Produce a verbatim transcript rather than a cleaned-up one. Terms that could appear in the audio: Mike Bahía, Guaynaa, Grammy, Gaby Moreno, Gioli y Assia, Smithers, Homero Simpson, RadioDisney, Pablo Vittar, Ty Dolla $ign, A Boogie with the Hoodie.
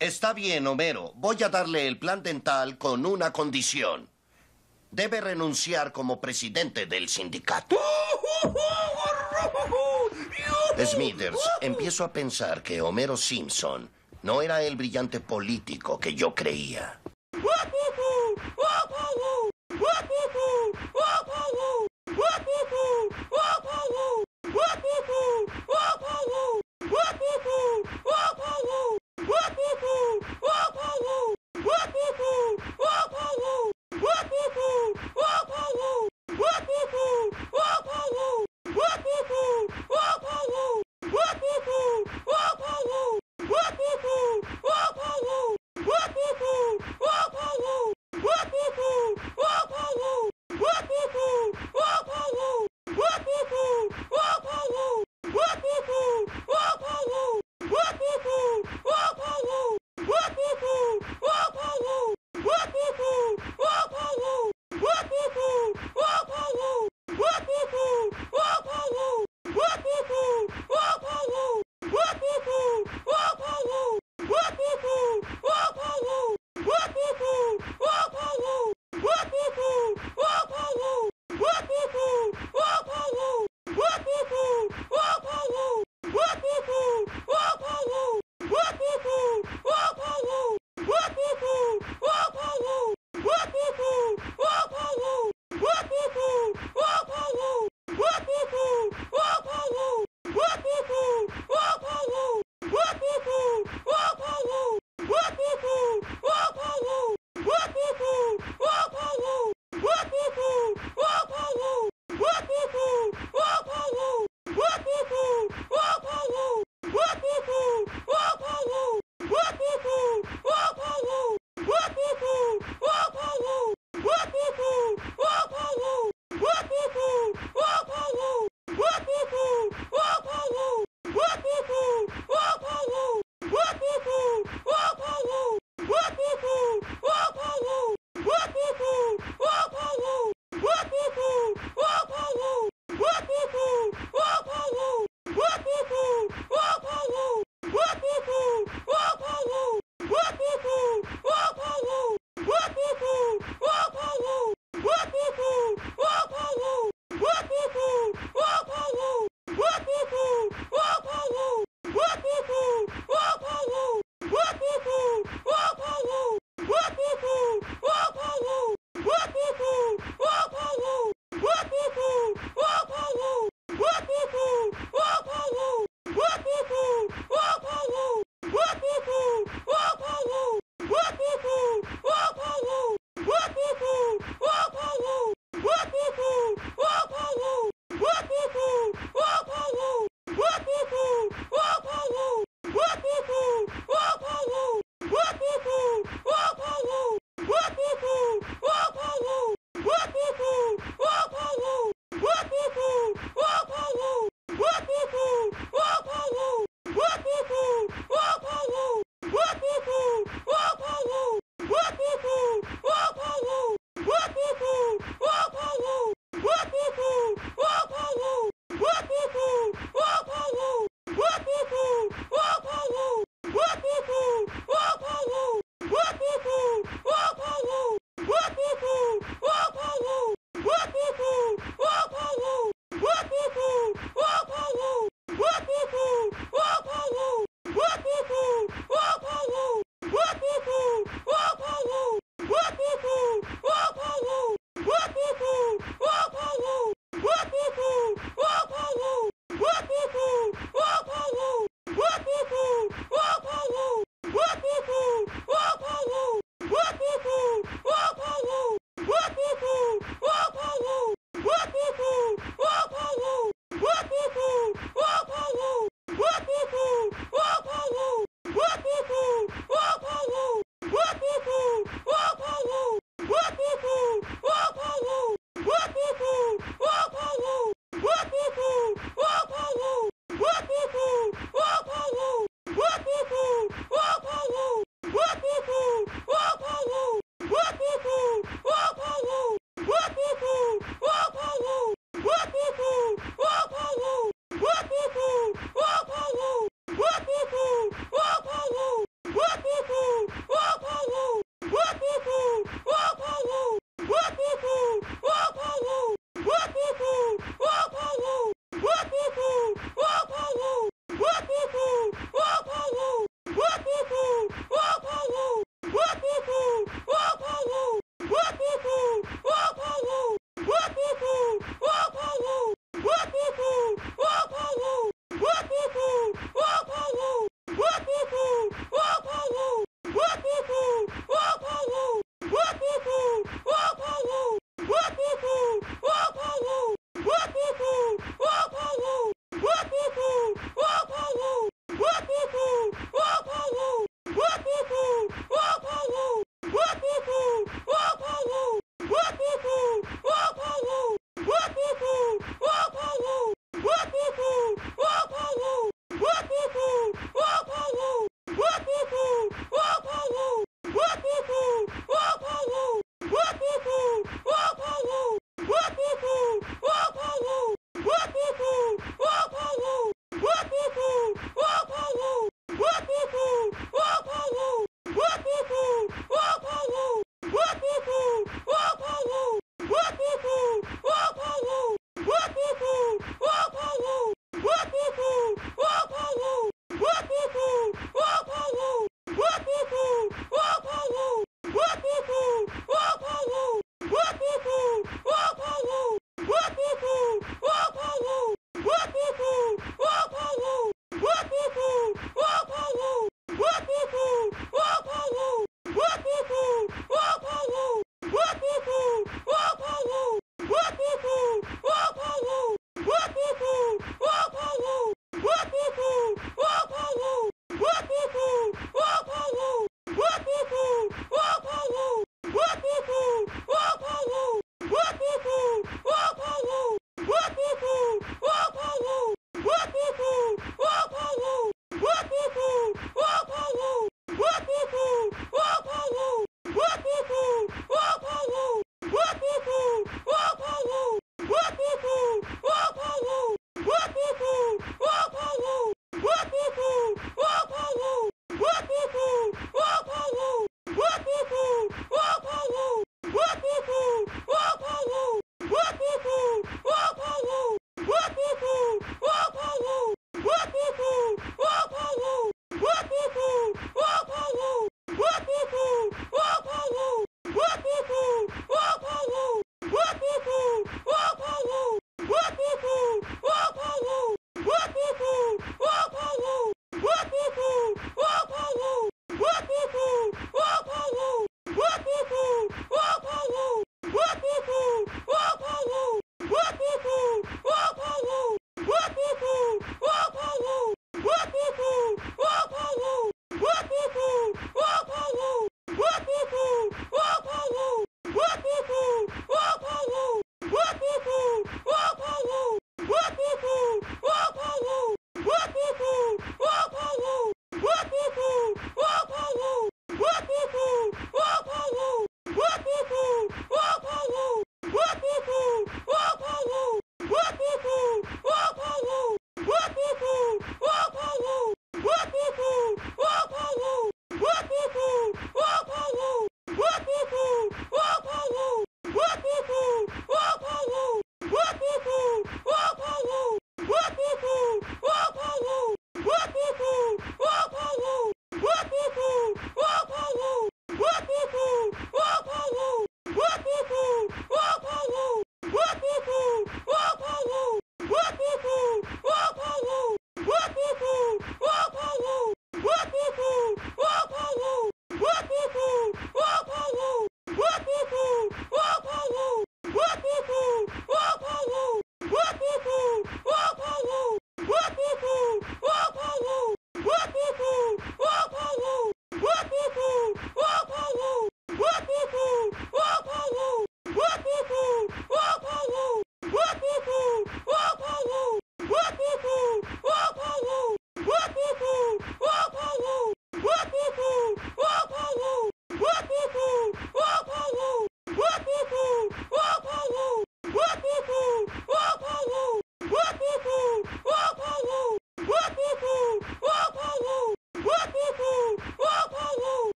Está bien, Homero. Voy a darle el plan dental con una condición. Debe renunciar como presidente del sindicato. Smithers, empiezo a pensar que Homero Simpson no era el brillante político que yo creía.